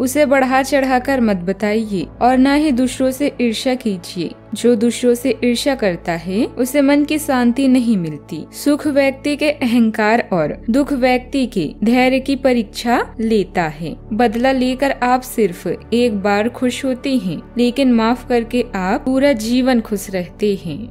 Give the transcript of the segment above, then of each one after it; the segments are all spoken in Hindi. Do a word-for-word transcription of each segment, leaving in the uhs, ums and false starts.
उसे बढ़ा चढ़ाकर मत बताइए और न ही दूसरों से ईर्ष्या कीजिए। जो दूसरों से ईर्ष्या करता है उसे मन की शांति नहीं मिलती। सुख व्यक्ति के अहंकार और दुख व्यक्ति के धैर्य की परीक्षा लेता है। बदला लेकर आप सिर्फ एक बार खुश होते हैं, लेकिन माफ करके आप पूरा जीवन खुश रहते हैं।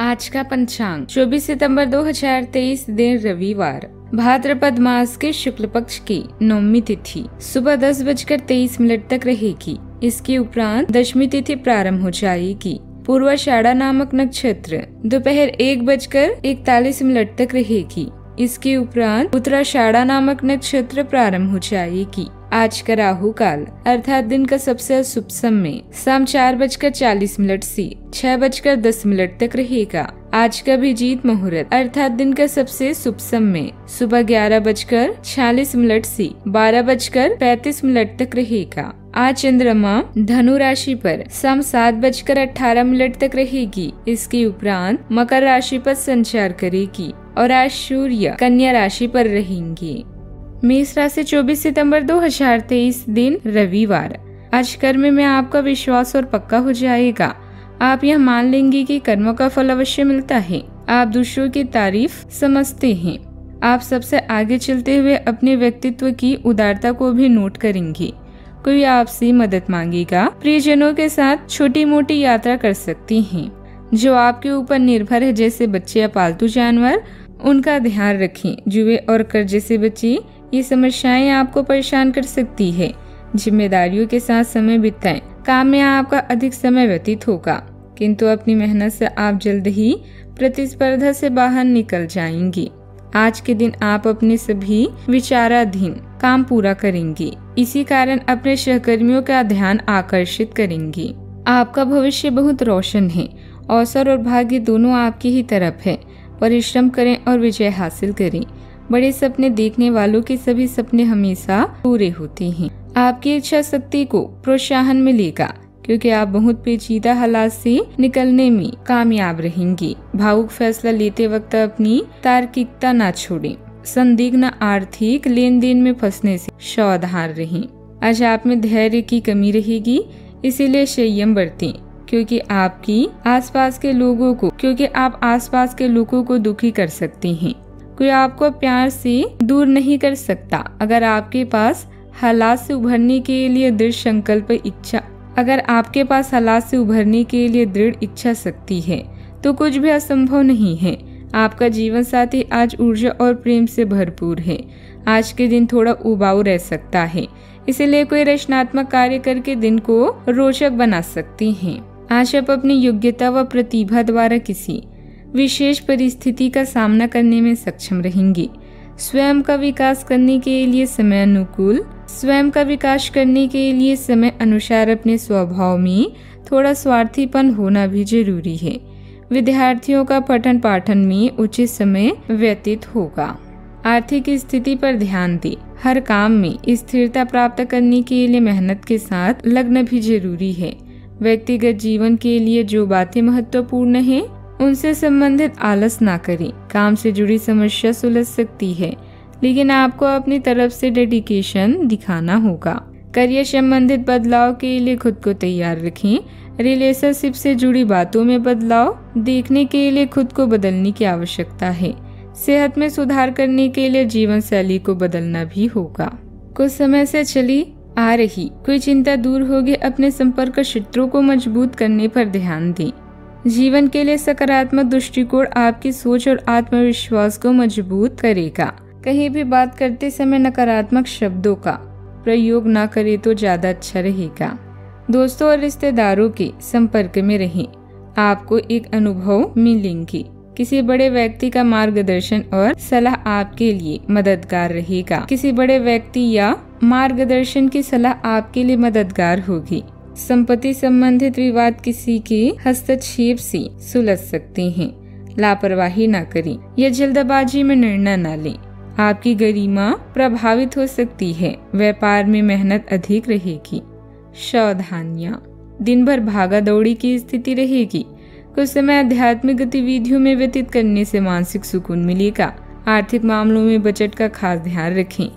आज का पंचांग चौबीस सितंबर दो हजार तेईस, दिन रविवार, भाद्रपद मास के शुक्ल पक्ष की नवमी तिथि सुबह दस बजकर तेईस मिनट तक रहेगी। इसके उपरांत दशमी तिथि प्रारंभ हो जाएगी। पूर्वाषाढ़ा नामक नक्षत्र दोपहर एक बजकर इकतालीस मिनट तक रहेगी। इसके उपरांत उत्तराषाढ़ा नामक नक्षत्र प्रारंभ हो जाएगी। आज का राहु काल अर्थात दिन का सबसे अशुभ समय शाम चार बजकर चालीस मिनट से छह बजकर दस मिनट तक रहेगा। आज का अभिजीत मुहूर्त अर्थात दिन का सबसे शुभ समय सुबह ग्यारह बजकर छियालीस मिनट से बारह बजकर पैतीस मिनट तक रहेगा। आज चंद्रमा धनु राशि पर शाम सात बजकर अठारह मिनट तक रहेगी। इसके उपरांत मकर राशि पर संचार करेगी और आज सूर्य कन्या राशि पर रहेंगे। मेष राशि चौबीस सितंबर दो हजार तेईस, दिन रविवार, आज कर्म में आपका विश्वास और पक्का हो जाएगा। आप यह मान लेंगे कि कर्मों का फल अवश्य मिलता है। आप दूसरों की तारीफ समझते हैं। आप सबसे आगे चलते हुए अपने व्यक्तित्व की उदारता को भी नोट करेंगे। कोई आपसे मदद मांगेगा। प्रियजनों के साथ छोटी मोटी यात्रा कर सकती हैं। जो आपके ऊपर निर्भर है जैसे बच्चे या पालतू जानवर, उनका ध्यान रखें। जुए और कर्जे से बचें। ये समस्याएं आपको परेशान कर सकती है। जिम्मेदारियों के साथ समय बिताएं। काम में आपका अधिक समय व्यतीत होगा, किंतु अपनी मेहनत से आप जल्द ही प्रतिस्पर्धा से बाहर निकल जाएंगी। आज के दिन आप अपने सभी विचाराधीन काम पूरा करेंगी। इसी कारण अपने सहकर्मियों का ध्यान आकर्षित करेंगी। आपका भविष्य बहुत रोशन है। अवसर और भाग्य दोनों आपकी ही तरफ है। परिश्रम करें और विजय हासिल करें। बड़े सपने देखने वालों के सभी सपने हमेशा पूरे होते हैं। आपकी इच्छा शक्ति को प्रोत्साहन मिलेगा, क्योंकि आप बहुत पेचीदा हालात से निकलने में कामयाब रहेंगे। भावुक फैसला लेते वक्त अपनी तार्किकता न छोड़ें। संदिग्ध आर्थिक लेन देन में फंसने से सावधान रहें। आज आप में धैर्य की कमी रहेगी, इसीलिए संयम बरतें, क्योंकि आपकी आसपास के लोगों को क्योंकि आप आसपास के लोगों को दुखी कर सकते हैं। कोई आपको प्यार से दूर नहीं कर सकता अगर आपके पास हालात से उभरने के लिए दृढ़ संकल्प इच्छा अगर आपके पास हालात से उभरने के लिए दृढ़ इच्छा शक्ति है, तो कुछ भी असंभव नहीं है। आपका जीवन साथी आज ऊर्जा और प्रेम से भरपूर है। आज के दिन थोड़ा उबाऊ रह सकता है, इसलिए कोई रचनात्मक कार्य करके दिन को रोचक बना सकते हैं। आज आप अपनी योग्यता व प्रतिभा द्वारा किसी विशेष परिस्थिति का सामना करने में सक्षम रहेंगे। स्वयं का विकास करने के लिए समय अनुकूल स्वयं का विकास करने के लिए समय अनुसार अपने स्वभाव में थोड़ा स्वार्थीपन होना भी जरूरी है। विद्यार्थियों का पठन पाठन में उचित समय व्यतीत होगा। आर्थिक स्थिति पर ध्यान दें। हर काम में स्थिरता प्राप्त करने के लिए मेहनत के साथ लगना भी जरूरी है। व्यक्तिगत जीवन के लिए जो बातें महत्वपूर्ण हैं, उनसे संबंधित आलस ना करें। काम से जुड़ी समस्या सुलझ सकती है, लेकिन आपको अपनी तरफ से डेडिकेशन दिखाना होगा। करियर संबंधित बदलाव के लिए खुद को तैयार रखें। रिलेशनशिप से जुड़ी बातों में बदलाव देखने के लिए खुद को बदलने की आवश्यकता है। सेहत में सुधार करने के लिए जीवन शैली को बदलना भी होगा। कुछ समय से चली आ रही कोई चिंता दूर होगी। अपने संपर्क क्षेत्रों को मजबूत करने पर ध्यान दें। जीवन के लिए सकारात्मक दृष्टिकोण आपकी सोच और आत्मविश्वास को मजबूत करेगा। कहीं भी बात करते समय नकारात्मक शब्दों का प्रयोग ना करें तो ज्यादा अच्छा रहेगा। दोस्तों और रिश्तेदारों के संपर्क में रहें। आपको एक अनुभव मिलेंगे। किसी बड़े व्यक्ति का मार्गदर्शन और सलाह आपके लिए मददगार रहेगा। किसी बड़े व्यक्ति या मार्गदर्शन की सलाह आपके लिए मददगार होगी। संपत्ति संबंधित विवाद किसी की हस्तक्षेप से सुलझ सकते हैं। लापरवाही ना करें या जल्दबाजी में निर्णय ना लें। आपकी गरिमा प्रभावित हो सकती है। व्यापार में मेहनत अधिक रहेगी। सावधानियां, दिन भर भागा दौड़ी की स्थिति रहेगी। कुछ समय आध्यात्मिक गतिविधियों में व्यतीत करने से मानसिक सुकून मिलेगा। आर्थिक मामलों में बजट का खास ध्यान रखें।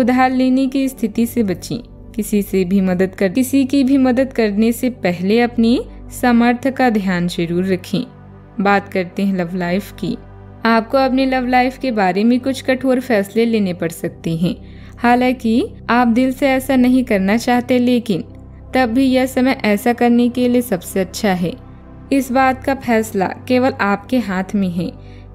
उधार लेने की स्थिति से बचें। किसी से भी मदद कर किसी की भी मदद करने से पहले अपनी सामर्थ्य का ध्यान जरूर रखें। बात करते हैं लव लाइफ की। आपको अपने लव लाइफ के बारे में कुछ कठोर फैसले लेने पड़ सकते हैं। हालांकि आप दिल से ऐसा नहीं करना चाहते, लेकिन तब भी यह समय ऐसा करने के लिए सबसे अच्छा है। इस बात का फैसला केवल आपके हाथ में है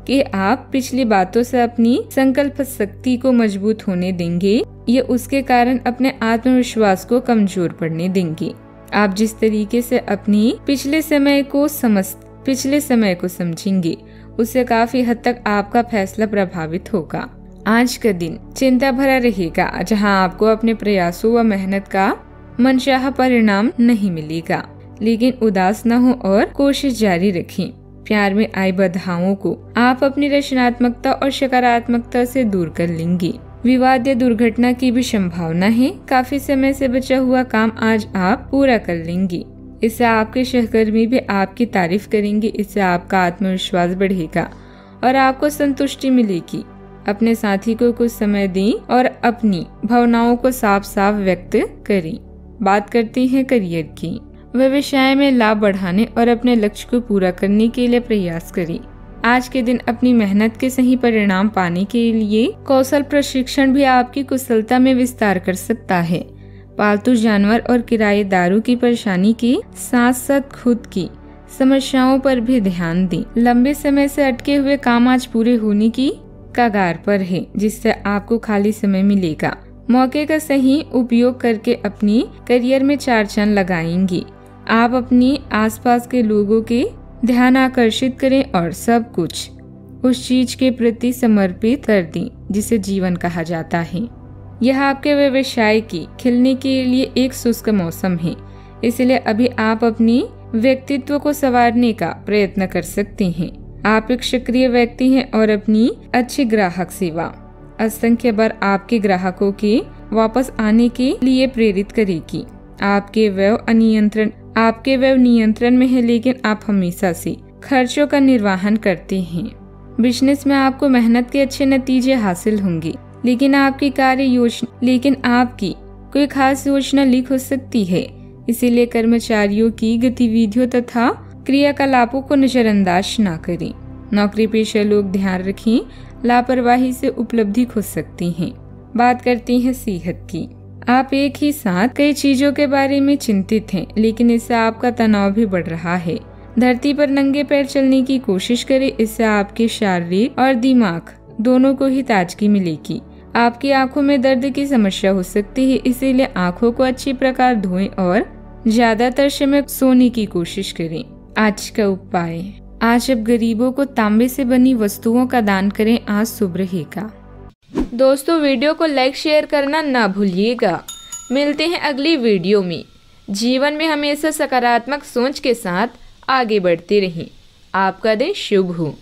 कि आप पिछली बातों से अपनी संकल्प शक्ति को मजबूत होने देंगे या उसके कारण अपने आत्मविश्वास को कमजोर पड़ने देंगे। आप जिस तरीके से अपनी पिछले समय को समझ पिछले समय को समझेंगे, उससे काफी हद तक आपका फैसला प्रभावित होगा। आज का दिन चिंता भरा रहेगा, जहां आपको अपने प्रयासों व मेहनत का मनचाहा परिणाम नहीं मिलेगा, लेकिन उदास न हो और कोशिश जारी रखें। प्यार में आई बाधाओं को आप अपनी रचनात्मकता और सकारात्मकता से दूर कर लेंगे। विवाद या दुर्घटना की भी संभावना है। काफी समय से बचा हुआ काम आज आप पूरा कर लेंगे। इससे आपके सहकर्मी भी आपकी तारीफ करेंगे। इससे आपका आत्मविश्वास बढ़ेगा और आपको संतुष्टि मिलेगी। अपने साथी को कुछ समय दें और अपनी भावनाओं को साफ साफ व्यक्त करें। बात करते हैं करियर की। व्यवसाय में लाभ बढ़ाने और अपने लक्ष्य को पूरा करने के लिए प्रयास करें। आज के दिन अपनी मेहनत के सही परिणाम पाने के लिए कौशल प्रशिक्षण भी आपकी कुशलता में विस्तार कर सकता है। पालतू जानवर और किराएदारों की परेशानी के साथ साथ खुद की समस्याओं पर भी ध्यान दें। लंबे समय से अटके हुए काम आज पूरे होने की कगार पर है, जिससे आपको खाली समय मिलेगा। मौके का सही उपयोग करके अपनी करियर में चार चांद लगाएंगी। आप अपनी आसपास के लोगों के ध्यान आकर्षित करें और सब कुछ उस चीज के प्रति समर्पित कर दें जिसे जीवन कहा जाता है। यह आपके व्यवसाय की खिलने के लिए एक शुष्क मौसम है, इसलिए अभी आप अपनी व्यक्तित्व को संवारने का प्रयत्न कर सकते हैं। आप एक सक्रिय व्यक्ति हैं और अपनी अच्छी ग्राहक सेवा असंख्य बार आपके ग्राहकों के वापस आने के लिए प्रेरित करेगी। आपके व्यय अनियंत्रण आपके व्यय नियंत्रण में है, लेकिन आप हमेशा से खर्चों का निर्वहन करते हैं। बिजनेस में आपको मेहनत के अच्छे नतीजे हासिल होंगे, लेकिन आपकी कार्य योजना लेकिन आपकी कोई खास योजना लीक हो सकती है। इसीलिए कर्मचारियों की गतिविधियों तथा क्रियाकलापों को नजरअंदाज न करें। नौकरी पेशा लोग ध्यान रखें, लापरवाही से उपलब्धि खो सकती हैं। बात करते हैं सेहत की। आप एक ही साथ कई चीजों के बारे में चिंतित हैं, लेकिन इससे आपका तनाव भी बढ़ रहा है। धरती पर नंगे पैर चलने की कोशिश करें, इससे आपके शारीरिक और दिमाग दोनों को ही ताजगी मिलेगी। आपकी आंखों में दर्द की समस्या हो सकती है, इसीलिए आंखों को अच्छी प्रकार धोएं और ज्यादातर समय सोने की कोशिश करें। आज का उपाय। आज अब गरीबों को तांबे से बनी वस्तुओं का दान करें। आज शुभ रहेगा। दोस्तों, वीडियो को लाइक शेयर करना ना भूलिएगा। मिलते हैं अगली वीडियो में। जीवन में हमेशा सकारात्मक सोच के साथ आगे बढ़ते रहें। आपका दिन शुभ हो।